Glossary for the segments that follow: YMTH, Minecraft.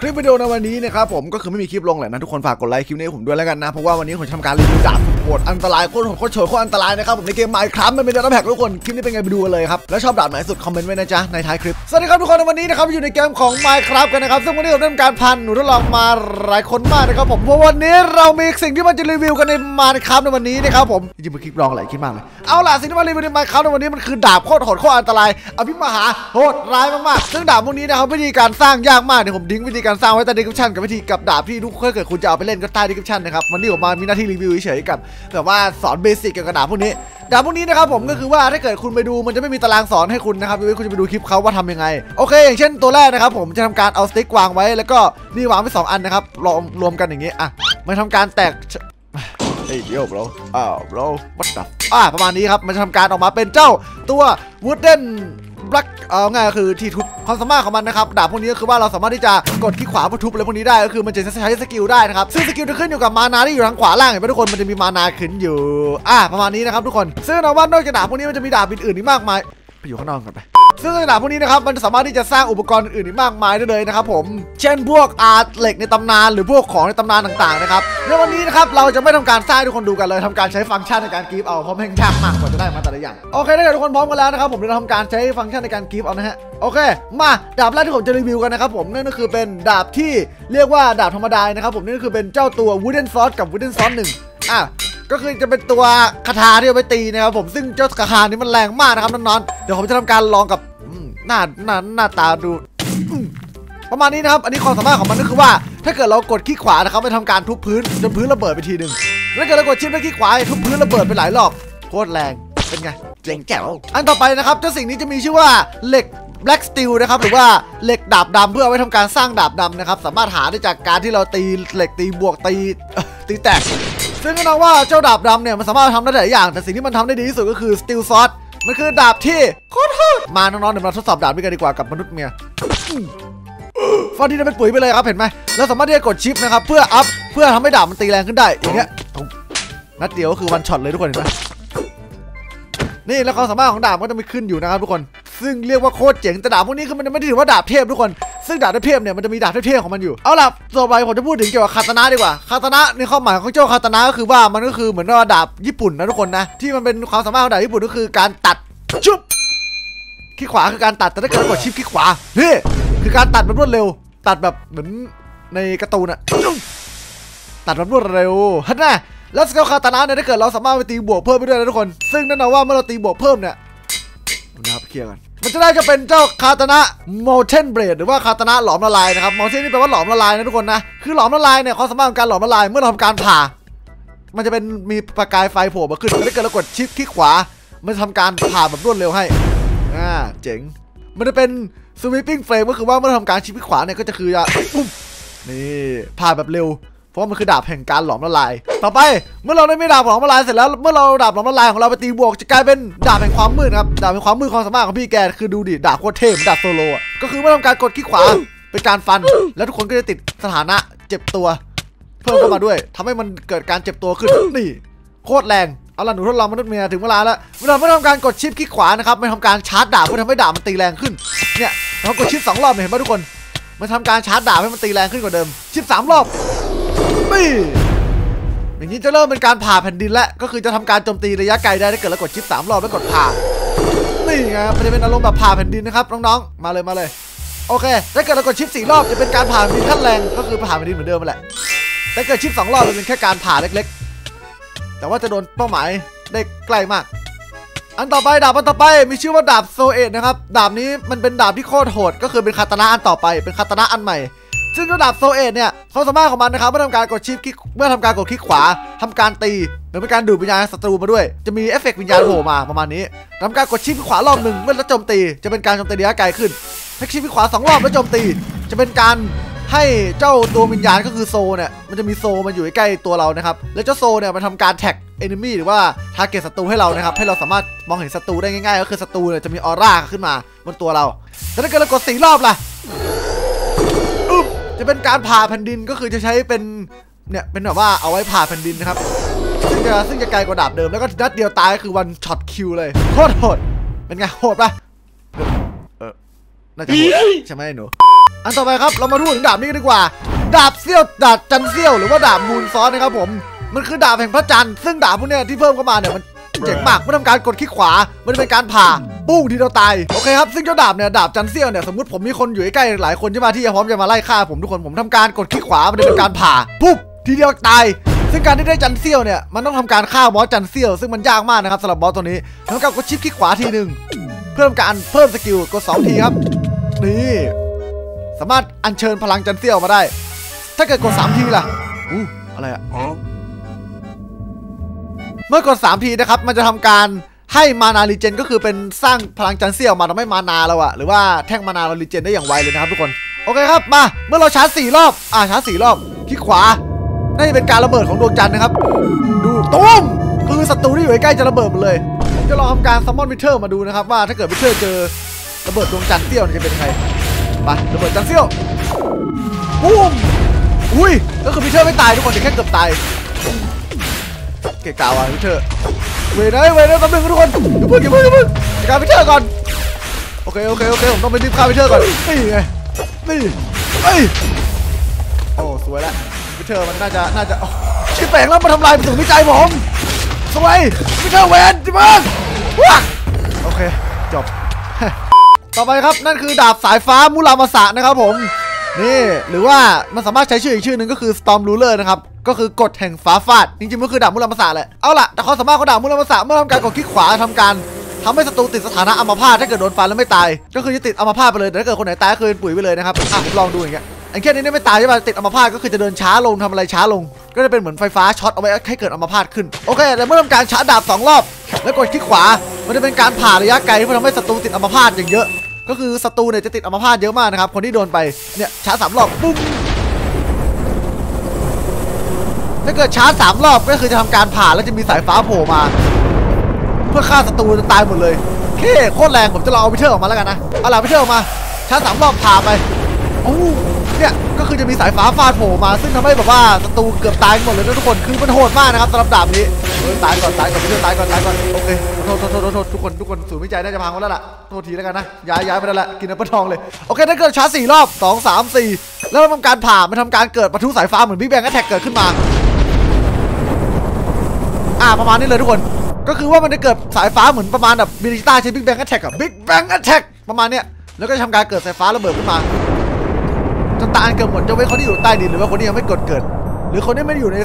คลิปวิดีโอในวันนี้นะครับผมก็คือไม่มีคลิปลงแหละนะทุกคนฝากกดไลค์คลิปนี้ผมด้วยแล้วกันนะเพราะว่าวันนี้ผมทำการรีวิวดาบโหดอันตรายโคตรโหดโคตรเฉยโคตรอันตรายนะครับผมในเกม Minecraft มันเป็นดาบแพ็กทุกคนคลิปนี้เป็นไงไปดูกันเลยครับแล้วชอบดาบไหนสุดคอมเมนต์ไว้นะจ๊ะในท้ายคลิปสวัสดีครับทุกคนในวันนี้นะครับอยู่ในเกมของ Minecraft กันนะครับซึ่งวันนี้ผมได้ทำการพันหนูทดลองมาหลายคนมากนะครับผมเพราะวันนี้เรามีสิ่งที่มาจะรีวิวกันใน Minecraft ในวันนี้นะครับผมจริงๆมันคลิปลองหลายคลิปมากเลยเอาล่ะสิ่งที่มารีวิวใน Minecraft ในวันนี้มันคือดาบโคตรโหดโคตรอันตรายอภิมหาโหดร้ายมากๆซึ่งดาบพวกนี้นะครับวิธีการสร้างยากมากเดี๋ยวผมดิ้งวิธีการสร้างไว้ใต้ description กับวิธีกับดาบที่ทุกคนเกิดคุณจะเอาไปเล่นก็ใต้ description นะครับวันนี้ผมมามีหน้าที่รีวิวเฉยๆกับแบบว่าสอนเบสิกเกี่ยวกับดาบพวกนี้นะครับผมก็คือว่าถ้าเกิดคุณไปดูมันจะไม่มีตารางสอนให้คุณนะครับคุณจะไปดูคลิปเขาว่าทำยังไงโอเคอย่างเช่นตัวแรกนะครับผมจะทำการเอาสติ๊กวางไว้แล้วก็นี่วางไว้2 อันนะครับรวมกันอย่างนี้อ่ะมันทำการแตกเฮ้ยเดี๋ยวเราวัดดับประมาณนี้ครับมันจะทำการออกมาเป็นเจ้าตัว Wooden Block เอาง่ายคือที่ทุบความสามารถของมันนะครับดาบพวกนี้ก็คือว่าเราสามารถที่จะกดที่ขวาเพื่อทุบอะไรพวกนี้ได้ก็คือมันจะใช้สกิลได้นะครับซึ่งสกิลจะขึ้นอยู่กับมานาที่อยู่ทางขวาล่างเห็นไหมทุกคนมันจะมีมานาขึ้นอยู่ประมาณนี้นะครับทุกคนซึ่งเราว่านอกจากดาบพวกนี้มันจะมีดาบอื่นๆอีกมากมายไปอยู่ข้างนอกกันไปซึ่งดาบพวกนี้นะครับมันสามารถที่จะสร้างอุปกรณ์อื่นๆอีกมากมายได้เลยนะครับผมเช่นพวกอาร์ตเหล็กในตำนานหรือพวกของในตำนานต่างๆนะครับในวันนี้นะครับเราจะไม่ทำการสร้างทุกคนดูกันเลยทำการใช้ฟังก์ชันในการกรีฟเอาเพราะแม่งยากมากกว่าจะได้มาแต่ละอย่างโอเคได้ทุกคนพร้อมกันแล้วนะครับผมจะทำการใช้ฟังก์ชันในการกรีฟเอานะฮะโอเคมาดาบแรกที่ผมจะรีวิวกันนะครับผมนั่นก็คือเป็นดาบที่เรียกว่าดาบธรรมดานะครับผมนั่นก็คือเป็นเจ้าตัว Wooden Sword กับ Wooden Sword 1ก็คือจะเป็นตัวคาถาที่เอาไปตีนะครับผมซึ่งเจ้าคาถานี้มันแรงมากนะครับน้องๆเดี๋ยวผมจะทำการลองกับหน้าตาดูประมาณนี้นะครับอันนี้ความสามารถของมันก็คือว่าถ้าเกิดเรากดขี้ขวานะครับไปทำการทุบพื้นจนพื้นระเบิดไปทีหนึ่งแล้วเกิดเรากดชิ้นไปขี้ขวาทุบพื้นระเบิดไปหลายรอบโคตรแรงเป็นไงเจ๋งแจ๋วอันต่อไปนะครับเจ้าสิ่งนี้จะมีชื่อว่าเหล็กBlack Steel นะครับหรือว่าเหล็กดาบดำเพื่อเอาไว้ทำการสร้างดาบดำนะครับสามารถหาได้จากการที่เราตีเหล็กตีบวกตีแตกซึ่งก็นะว่าเจ้าดาบดำเนี่ยมันสามารถทำได้หลายอย่างแต่สิ่งที่มันทำได้ดีที่สุดก็คือ Steel Sword มันคือดาบที่โคตรโหดมาน้องๆเดี๋ยวมาทดสอบดาบด้วยกันดีกว่ากับมนุษย์เมียฟันที่จะเป็นปุ๋ยไปเลยครับเห็นไหมแล้วสามารถที่จะกดชิปนะครับเพื่อทำให้ดาบมันตีแรงขึ้นได้อย่างเงี้ยนัดเดียวก็คือวันช็อตเลยทุกคนเห็นไหมนี่แล้วความสามารถของดาบก็จะไม่ขึ้นอยู่นะครับทุกคนซึ่งเรียกว่าโคตรเจ๋งแต่ดาบพวกนี้คือมันไม่ได้ถือว่าดาบเทพทุกคนซึ่งดาบเทพเนี่ยมันจะมีดาบเทพของมันอยู่เอาล่ะต่อไปผมจะพูดถึงเกี่ยวกับคาตานะดีกว่าคาตานะในความหมายของเจ้าคาตานะก็คือว่ามันก็คือเหมือนว่าดาบญี่ปุ่นนะทุกคนนะที่มันเป็นความสามารถของดาบญี่ปุ่นก็คือการตัดชุบขี้ขวาคือการตัดแต่ถ้าเกิดกดชิปขี้ขวาเฮ้คือการตัดแบบรวดเร็วตัดแบบเหมือนในการ์ตูนอะตัดแบบรวดเร็วฮัทนะแล้วสเกลคาตานะเนี่ยถ้าเกิดเราสามารถไปตีบวกเพิ่มไปด้วยนะทุกคนซึ่งนั่นหมายว่าเมื่อเราตีบวกเพิ่มเนี่ยนะครับเคลียร์กันมันจะได้จะเป็นเจ้าคาตานะ Molten Blade หรือว่าคาตานะหลอมละลายนะครับ Molten นี่แปลว่าหลอมละลายนะทุกคนนะคือหลอมละลายเนี่ยความสามารถของการหลอมละลายเมื่อเราทำการผ่ามันจะเป็นมีประกายไฟโผล่มาขึ้นถ้าเกิดเรากดชิปคลิกขวามันจะทำการผ่าแบบรวดเร็วให้เจ๋งมันจะเป็น Sweeping Flame ก็คือว่าเมื่อทำการชิปคลิกขวาเนี่ยก็จะคือนี่ผ่าแบบเร็วเพราะมันคือดาบแห่งการหลอมละลายต่อไปเมื่อเราได้ไม่ดาบหลอมละลายเสร็จแล้วเมื่อเราดาบหลอมละลายของเราไปตีบวกจะกลายเป็นดาบแห่งความมืดครับดาบแห่งความมืดความสามารถของพี่แกคือดูดิดาบโคตรเทพดาบโซโลก็คือเมื่อทำการกดคลิกขวาเป็นการฟันแล้วทุกคนก็จะติดสถานะเจ็บตัวเพิ่มเข้ามาด้วยทำให้มันเกิดการเจ็บตัวขึ้นนี่โคตรแรงเอาล่ะหนูทดลองมนุษย์เมียถึงเวลาแล้วเมื่อทำการกดชิปคลิกขวานะครับไม่ทำการชาร์จดาบเพื่อทำให้ดาบมันตีแรงขึ้นเนี่ยเรากดชิป2 รอบเห็นไหมทุกคนมันทำการชาร์จดาบให้มันตีแรงขึ้นกว่าเดิมชิป3 รอบอย่างนี้จะเริ่มเป็นการผ่าแผ่นดินและก็คือจะทำการโจมตีระยะไกลได้ถ้าเกิดเรากดชิป3 รอบแล้วกดผ่านี่ไงมันจะเป็นอารมณ์แบบผ่าแผ่นดินนะครับน้องๆมาเลยโอเคถ้าเกิดเรากดชิป4 รอบจะเป็นการผ่าแผ่นดินขั้นแรงก็คือผ่าแผ่นดินเหมือนเดิมแหละแต่เกิดชิป2 รอบจะเป็นแค่การผ่าเล็กๆแต่ว่าจะโดนเป้าหมายได้ใกล้มากอันต่อไปดาบอันต่อไปมีชื่อว่าดาบโซเอตนะครับดาบนี้มันเป็นดาบที่โคตรโหดก็คือเป็นคาตานะอันต่อไปเป็นคาตานะอันใหม่ซึ่งดาบโซเอตเนี่ยเขาสามารถของมันนะครับเมื่อทำการกดคลิกขวาทำการตีหรือเป็นการดูดวิญญาณศัตรูมาด้วยจะมีเอฟเฟกต์วิญญาณโผล่มาประมาณนี้ทำการกดชิปขวารอบหนึ่งเมื่อแล้วโจมตีจะเป็นการโจมตีระยะไกลขึ้นถ้าชิปขวา2 รอบแล้วโจมตีจะเป็นการให้เจ้าตัววิญญาณก็คือโซเนี่ยมันจะมีโซมันอยู่ใกล้ตัวเรานะครับแล้วเจ้าโซเนี่ยมันทำการแท็กเอนมี่หรือว่าทาร์เก็ตศัตรูให้เรานะครับให้เราสามารถมองเห็นศัตรูได้ง่ายๆก็คือศัตรูเนี่ยจะมีออร่าขึ้นมาบนตัวเราแต่ถ้าเกิดเรากด4 รอบล่ะจะเป็นการผ่าแผ่นดินก็คือจะใช้เป็นเนี่ยเป็นแบบว่าเอาไว้ผ่าแผ่นดินนะครับซึ่งจะไกลกว่าดาบเดิมแล้วก็นัดเดียวตายคือวันช็อตคิวเลยโคตรโหดเป็นไงโหดปะน่าจะโหดใช่ไหมหนู อันต่อไปครับเรามาพูดถึงดาบนี้ดีกว่าดาบเสี้ยวดาบจันเสี้ยวหรือว่าดาบมูนซอสนะครับผมมันคือดาบแห่งพระจันทร์ซึ่งดาบพวกนี้ที่เพิ่มเข้ามาเนี่ยมันเจ๋งมากเมื่อทำการกดคลิกขวามันเป็นการผ่าปุ้งทีเราตายโอเคครับซึ่งเจ้าดาบเนี่ยดาบจันเสี้ยวเนี่ยสมมติผมมีคนอยู่ใกล้หลายคนที่มาที่พร้อมจะมาไล่ฆ่าผมทุกคนผมทำการกดคลิกขวามันเป็นการผ่าปุ๊บทีเดียวตายซึ่งการที่ได้จันเสี้ยวเนี่ยมันต้องทำการฆ่าบอสจันเสี้ยวซึ่งมันยากมากนะครับสำหรับบอสตัวนี้ทำการกดชิปคลิกขวาทีหนึ่งเพิ่มการเพิ่มสกิลกด2ทีครับนี่สามารถอัญเชิญพลังจันเสี้ยวมาได้ถ้าเกิดกด3ทีล่ะอะไรอะเมื่อกด3ทีนะครับมันจะทำการให้มานารีเจนก็คือเป็นสร้างพลังจันเสี้ยวมาทำให้มานาเราอะหรือว่าแท่งมานารีเจนได้อย่างไวเลยนะครับทุกคนโอเคครับมาเมื่อเราชาร์จ4รอบชาร์จ4รอบคลิกขวานั่นเป็นการระเบิดของดวงจันทร์นะครับดูตุ้มคือศัตรูที่อยู่ใกล้จะระเบิดหมดเลยจะลองทำการซัมมอนวิเทอร์มาดูนะครับว่าถ้าเกิดวิเทอร์เจอระเบิดดวงจันทร์เสี้ยวจะเป็นใครไประเบิดจันทร์เสี้ยวปุ้มอุ้ยก็คือวิเทอร์ไม่ตายทุกคนแต่แค่เกือบตายเกะกะว่ะวิเทอร์เวได้ตั้งหนึ่งทุกคนอย่าเพิ่งจัดการวิเทอร์ก่อนโอเคผมต้องไปรีบฆ่าวิเทอร์ก่อนนี่ไงโอ้สวยแล้ววิเทอร์มันน่าจะชิบแปลงแล้วมาทำลายสิ่งวิจัยผมสวยวิเทอร์เวนจิบังโอเคจบ ต่อไปครับนั่นคือดาบสายฟ้ามุรามาสะนะครับผมนี่หรือว่ามันสามารถใช้ชื่ออีกชื่อหนึ่งก็คือ Storm Ruler นะครับก็คือกฎแห่งฟ้าฟาดจริงๆมันคือดาบมุรามาสะแหละเอาล่ะแต่ความสามารถของดาบมุรามาสะเมื่อทำการกดคลิกขวาทำให้ศัตรูติดสถานะอัมพาตถ้าเกิดโดนฟันแล้วไม่ตายก็คือจะติดอัมพาตไปเลยแต่ถ้าเกิดคนไหนตายก็คือปุ๋ยไปเลยนะครับผมลองดูอย่างเงี้ยอันแค่นี้ไม่ตายใช่ป่ะติดอัมพาตก็คือจะเดินช้าลงทำอะไรช้าลงก็จะเป็นเหมือนไฟฟ้าช็อตเอาไว้ให้เกิดอัมพาตขึ้นโอเคแต่เมื่อทำการชาร์จดาบ2รอบแล้วกดคลิกขวามันจะเป็นการผ่าระยะไกลที่ทำให้ศัตรูติดอัมพาตอย่างเยอะก็คือศัตรูเนี่ยจะติดอัมพาตเยอะมากนะครับคนที่โดนไปเนี่ยชาร์จ3รอบปุ๊บถ้าเกิดชาร์จ3รอบก็คือจะทำการผ่าแล้วจะมีสายฟ้าโผล่มาเพื่อฆ่าศัตรูจะตายหมดเลยเค้โคตรแรงผมจะลองเอาวิเทอร์ออกมาแล้วกันนะเอาล่ะวิเทอร์ออกมาชาร์จ3รอบผ่าไปโอ้เนี่ยก็คือจะมีสายฟ้าฟาดโผล่มาซึ่งทำให้แบบว่าศัตรูเกือบตายหมดเลยนะทุกคนคือมันโหดมากนะครับสำหรับดาบนี้ตายก่อนโอเคโทษทุกคนสูญวิจัยน่าจะพังหมดแล้วล่ะโทษทีแล้วกันนะย้ายไปแล้วล่ะกินน้ำปลาทองเลยโอเคถ้าเกิดชาร์จ4รอบ2 3 4แล้วทำการผ่ามันทำการเกิดปะทุสายฟ้าเหมือนบิ๊กแบงแอทแทคเกิดขึ้นมาประมาณนี้เลยทุกคนก็คือว่ามันจะเกิดสายฟ้าเหมือนประมาณแบบบิลิต้าใช้บิ๊กแบงแอทแทคกับบิ๊กแบงแอทแทคประมาณเนี้ยแล้วก็ทำการเกิดสายฟ้าระเบิดขึ้นมาจนตายเกือบหมดจะไว้คนที่อยู่ใต้ดินหรือว่าคนที่ยังไม่กดเกิดหรือคนที่ไม่อยู่ใ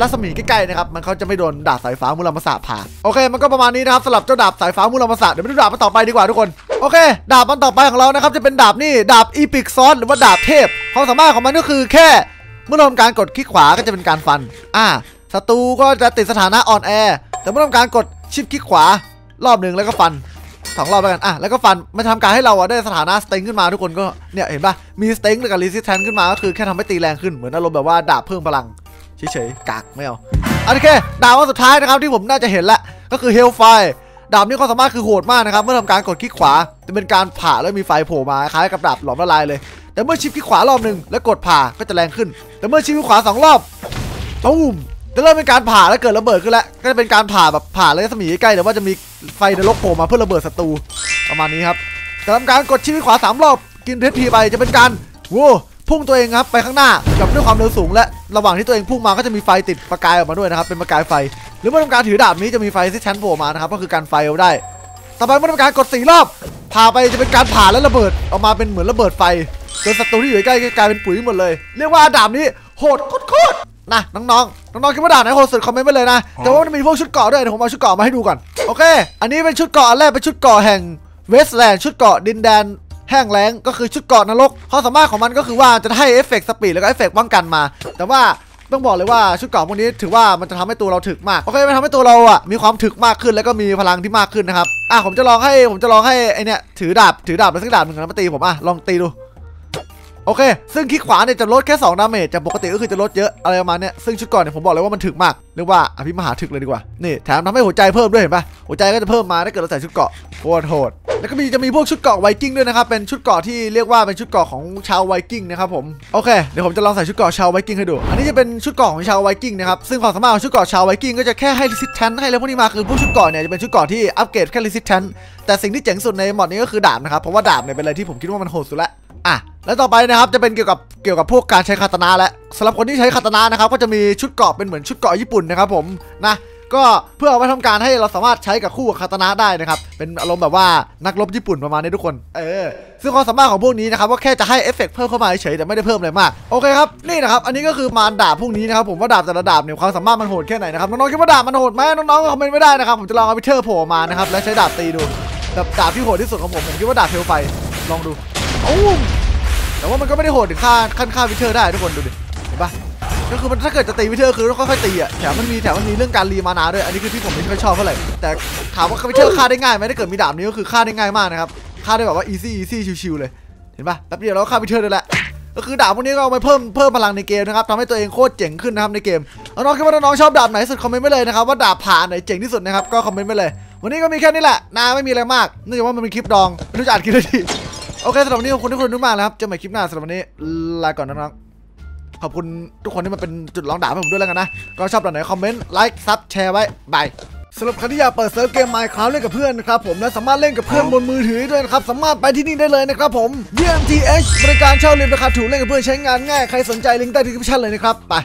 นรัศมีใกล้ๆนะครับมันเขาจะไม่โดนดาบสายฟ้ามุรามาสะผ่าโอเคมันก็ประมาณนี้นะครับสำหรับเจ้าดาบสายฟ้ามุรามาสะเดี๋ยวไปดูดาบมันต่อไปดีกว่าทุกคนโอเคดาบมันต่อไปของเรานะครับจะเป็นดาบนี่ดาบอีพิกซอสหรือว่าดาบเทพความสามารถของมันก็คือแค่เมื่อทำการกดคลิกขวาก็จะเป็นการฟันศัตรูก็จะติดสถานะอ่อนแอแต่เมื่อทำการกดชิปคลิกขวารอบหนึ่งแล้วก็ฟัน2รอบแล้วกันแล้วก็ฟันมันทำการให้เราได้สถานะสเต็งขึ้นมาทุกคนก็เนี่ยเห็นป่ะมีสเต็งกับรีสิสแทนขึ้นมาก็คือแค่ทำให้ตีแรงขึ้นเหมือนอารมณ์แบบว่าดาบเพิ่มพลังเฉยๆกากไม่เอาโอเคดาบวันสุดท้ายนะครับที่ผมน่าจะเห็นละก็คือเฮลไฟดาบนี้ความสามารถคือโหดมากนะครับเมื่อทำการกดคลิกขวาจะเป็นการผ่าแล้วมีไฟโผล่มาคล้ายกับดาบหลอมละลายเลยแต่เมื่อชิปคลิกขวารอบหนึ่งแล้วกดผ่าก็จะแรงขึ้นแต่เมื่อชิปคลิกขวา2รอบตูมจะเริ่มเป็นการผ่าแล้วเกิดระเบิดขึ้นแล้วก็จะเป็นการผ่าแบบผ่าระยะสมีใกล้แต่ว่าจะมีไฟนรกโผล่มาเพื่อระเบิดศัตรูประมาณนี้ครับจะทำการกดชิปขวา3รอบกินเทสทีไปจะเป็นการพุ่งตัวเองครับไปข้างหน้ากับด้วยความเร็วสูงและระหว่างที่ตัวเองพุ่งมาก็จะมีไฟติดประกายออกมาด้วยนะครับเป็นประกายไฟหรือเมื่อทำการถือดาบนี้จะมีไฟที่ชั้นโผล่มานะครับก็คือการไฟเอาได้ต่อไปเมื่อทำการกด4รอบผ่าไปจะเป็นการผ่าและระเบิดออกมาเป็นเหมือนระเบิดไฟจนศัตรูที่อยู่ใกล้กลายเป็นปุ๋ยหมดเลยเรียกว่าดาบนี้โหดโคตรนะน้องๆคิดว่าดาบไหนโหดสุดคอมเมนต์ไปเลยนะแต่ว่ามันมีพวกชุดเกาะด้วยเดี๋ยวผมเอาชุดเกาะมาให้ดูก่อนโอเคอันนี้เป็นชุดเกาะแรกเป็นชุดเกาะแห่งเวสแลนด์ชุดเกาะดินแดนแห้งแล้งก็คือชุดเกาะนรกความสามารถของมันก็คือว่าจะให้เอฟเฟกต์สปีดแล้วก็เอฟเฟกต์ป้องกันมาแต่ว่าต้องบอกเลยว่าชุดเกาะพวกนี้ถือว่ามันจะทำให้ตัวเราถึกมากโอเคมันทำให้ตัวเรามีความถึกมากขึ้นแล้วก็มีพลังที่มากขึ้นนะครับผมจะลองให้ไอเนี้ยถือดาบแล้วสักดาบหนึ่งนะมาตีผมลองตีดูโอเคซึ่งคลิกขวาเนี่ยจะลดแค่2ดาเมจจากปกติก็คือจะลดเยอะอะไรประมาณนี้ซึ่งชุดก่อนเนี่ยผมบอกเลยว่ามันถึกมากเรียกว่าอภิมหาถึกเลยดีกว่านี่แถมทำให้หัวใจเพิ่มด้วยเห็นปะหัวใจก็จะเพิ่มมาถ้าเกิดเราใส่ชุดเกาะโคตรโหดแล้วก็จะมีพวกชุดเกาะไวกิ้งด้วยนะครับเป็นชุดเกาะที่เรียกว่าเป็นชุดเกาะของชาวไวกิ้งนะครับผมโอเคเดี๋ยวผมจะลองใส่ชุดเกาะชาวไวกิ้งให้ดูอันนี้จะเป็นชุดเกาะของชาวไวกิ้งนะครับซึ่งความสามารถของชุดเกาะชาวไวกิ้งก็จะแค่ให้รีสิสแทนท์ให้แล้วพวกนี้มาคือพวกชุดเกาะเนี่ยจะเป็นชุดเกาะที่อัปเกรดแค่รีสิสแทนท์แต่สิ่งที่เจ๋งสุดในมอดนี้ก็คือดาบนะครับเพราะว่าดาบเนี่ยเป็นอะไรที่ผมคิดว่ามันโหดสุดละ และต่อไปนะครับจะเป็นเกี่ยวกับพวกการใช้คาตานะและสำหรับคนที่ใช้คาตานะนะครับก็จะมีชุดเกราะเป็นเหมือนชุดเกราะญี่ปุ่นนะครับผมนะก็เพื่อเอาไว้ทำการให้เราสามารถใช้กับคู่กับคาตานะได้นะครับเป็นอารมณ์แบบว่านักรบญี่ปุ่นประมาณนี้ทุกคนซึ่งความสามารถของพวกนี้นะครับก็แค่จะให้เอฟเฟกต์เพิ่มเข้ามาเฉยแต่ไม่ได้เพิ่มอะไรมากโอเคครับนี่นะครับอันนี้ก็คือมารดาบพวกนี้นะครับผมว่าดาบแต่ละดาบเนี่ยความสามารถมันโหดแค่ไหนนะครับน้องๆคิดว่าดาบมันโหดไหมน้องๆก็คอมเมนต์ไม่ได้นะครับผมจะลองเอาไปเทอร์โผล่มานะครับและใช้ดาบตีดูดาบที่โหดที่สุดของผมคิดว่าดาบเทลไฟลองดูแต่ว่ามันก็ไม่ได้โหดถึงขั้นฆ่าวิเทอร์ได้ทุกคนดูดิเห็นปะก็คือมันถ้าเกิดจะตีวิเทอร์คือต้องค่อยๆตีอ่ะแถมมันมีเรื่องการรีมานาด้วยอันนี้คือที่ผมไม่ค่อยชอบเท่าไหร่แต่ถามว่าวิเทอร์ฆ่าได้ง่ายไหมถ้าเกิดมีดาบนี้ก็คือฆ่าได้ง่ายมากนะครับฆ่าได้แบบว่า easy ชิวๆเลยเห็นปะแป๊บเดียวเราฆ่าวิเทอร์ได้แล้วก็คือดาบพวกนี้ก็เอาไปเพิ่มพลังในเกมนะครับทำให้ตัวเองโคตรเจ๋งขึ้นนะครับในเกมน้องๆคิดว่าน้องๆชอบดาบไหนสุดคอมเมนต์ไว้เลยนะครับว่าดาบผ่าไหนเจ๋งที่สุดนะครับก็คอมเมนต์ไว้เลยวันนี้ก็มีแค่นี้แหละนะไม่มีอะไรมากเนื่องจากว่ามันเป็นคลิปดองไม่รู้จะอัดกี่นาทีโอเคสำหรับวันนี้ขอบคุณทุกคนทุกมากนะครับเจอใหม่คลิปหน้าสำหรับวันนี้ลาก่อนน้องๆขอบคุณทุกคนที่มาเป็นจุดร้องด่าให้ผมด้วยแล้วกันนะก็ชอบตอนไหนคอมเมนต์ไลค์ซับแชร์ไว้บายสำหรับใครที่อยากเปิดเซิร์ฟเกม Minecraft เล่นกับเพื่อนนะครับผมและสามารถเล่นกับเพื่อนบนมือถือด้วยนะครับสามารถไปที่นี่ได้เลยนะครับผม YMTH บริการเช่าเล่นราคาถูกเล่นกับเพื่อนใช้งานง่ายใครสนใจลิงก์ใต้ดีคริปชั่นเลยนะครับไป